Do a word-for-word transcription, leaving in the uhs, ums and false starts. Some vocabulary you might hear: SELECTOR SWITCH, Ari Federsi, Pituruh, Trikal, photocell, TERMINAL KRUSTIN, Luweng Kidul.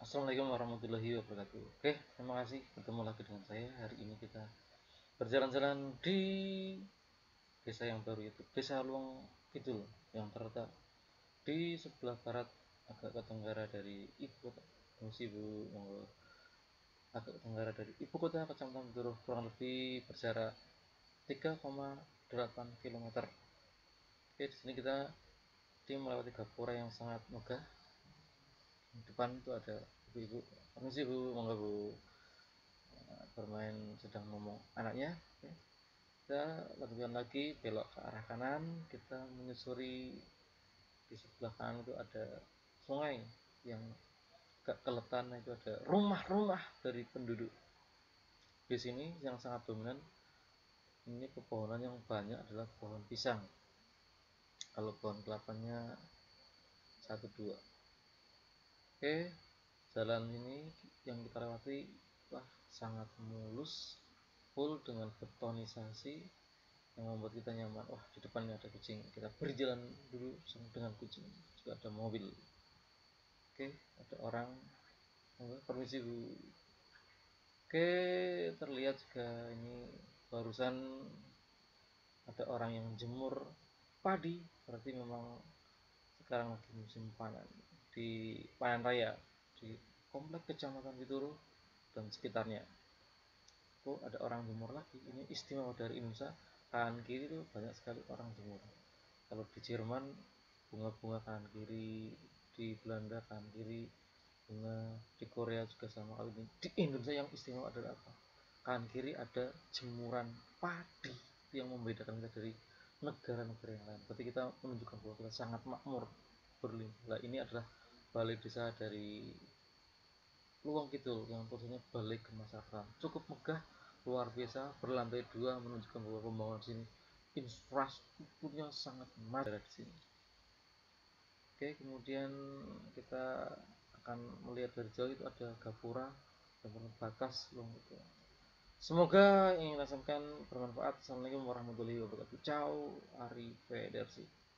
Assalamualaikum warahmatullahi wabarakatuh. Oke, terima kasih, ketemu lagi dengan saya. Hari ini kita berjalan-jalan di desa yang baru, yaitu desa Luweng Kidul, yang terletak di sebelah barat agak ke tenggara dari ibu kota Sibu, agak ke tenggara dari ibu kota Kecamatan Pituruh, kurang lebih berjarak tiga koma delapan kilometer. Oke, di sini kita tim melewati gapura yang sangat megah. Di depan itu ada ibu-ibu, permisi Bu, monggo Bu, bermain sedang ngomong anaknya. Oke, kita lanjutkan lagi belok ke arah kanan, kita menyusuri di sebelah kanan itu ada sungai yang ke keletan, itu ada rumah-rumah dari penduduk di sini yang sangat dominan. Ini pepohonan yang banyak adalah pohon pisang. Kalau pohon kelapanya satu dua. Oke, jalan ini yang kita lewati wah, sangat mulus, full dengan betonisasi yang membuat kita nyaman. Wah, di depannya ada kucing, kita berjalan dulu dengan kucing, juga ada mobil. Oke, ada orang, permisi Bu. Oke, terlihat juga ini barusan ada orang yang jemur padi, berarti memang sekarang lagi musim panen, di panen raya di komplek Kecamatan Pituruh dan sekitarnya. Oh, ada orang jemur lagi, ini istimewa dari Indonesia. Kanan kiri itu banyak sekali orang jemur. Kalau di Jerman bunga-bunga kanan kiri, di Belanda kanan kiri bunga, di Korea juga sama. Kali ini di Indonesia yang istimewa adalah apa? Kanan kiri ada jemuran padi, itu yang membedakan kita dari negara-negara yang lain. Berarti kita menunjukkan bahwa kita sangat makmur berlimpah. Ini adalah balai desa dari Luweng Kidul yang tulisannya balai kemasyarakatan, cukup megah, luar biasa, berlantai dua, menunjukkan bahwa pembangunan sini infrastrukturnya sangat maju di sini. Oke, kemudian kita akan melihat dari jauh itu ada gapura dan bakas Luweng Kidul. Semoga ingin rasakan bermanfaat. Assalamualaikum warahmatullahi wabarakatuh. Ciao, Ari Federsi.